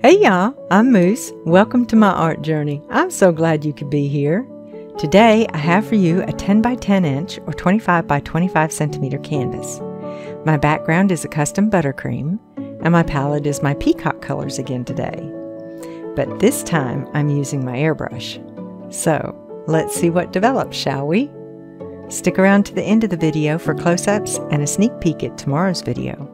Hey y'all, I'm Moose. Welcome to my art journey. I'm so glad you could be here. Today I have for you a 10 by 10 inch or 25 by 25 centimeter canvas. My background is a custom buttercream and my palette is my peacock colors again today. But this time I'm using my airbrush. So let's see what develops, shall we? Stick around to the end of the video for close-ups and a sneak peek at tomorrow's video.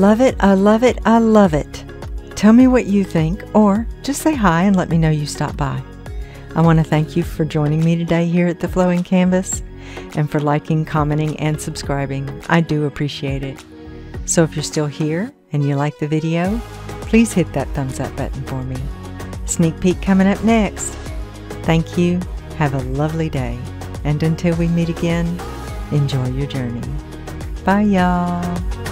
love it, I love it, I love it. Tell me what you think, or just say hi and let me know you stopped by. I want to thank you for joining me today here at The Flowing Canvas and for liking, commenting, and subscribing. I do appreciate it. So if you're still here and you like the video, please hit that thumbs up button for me. Sneak peek coming up next. Thank you. Have a lovely day. And until we meet again, enjoy your journey. Bye, y'all.